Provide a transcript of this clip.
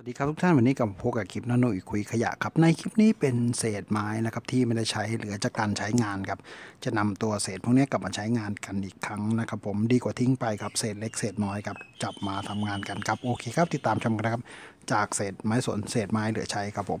สวัสดีครับทุกท่านวันนี้กลับมาพบกับคลิปนาโนอีกคุยขยะครับในคลิปนี้เป็นเศษไม้นะครับที่ไม่ได้ใช้เหลือจากการใช้งานครับจะนำตัวเศษพวกนี้กลับมาใช้งานกันอีกครั้งนะครับผมดีกว่าทิ้งไปครับเศษเล็กเศษน้อยครับจับมาทำงานกันครับโอเคครับติดตามชมกันนะครับจากเศษไม้สนเศษไม้เหลือใช้ครับผม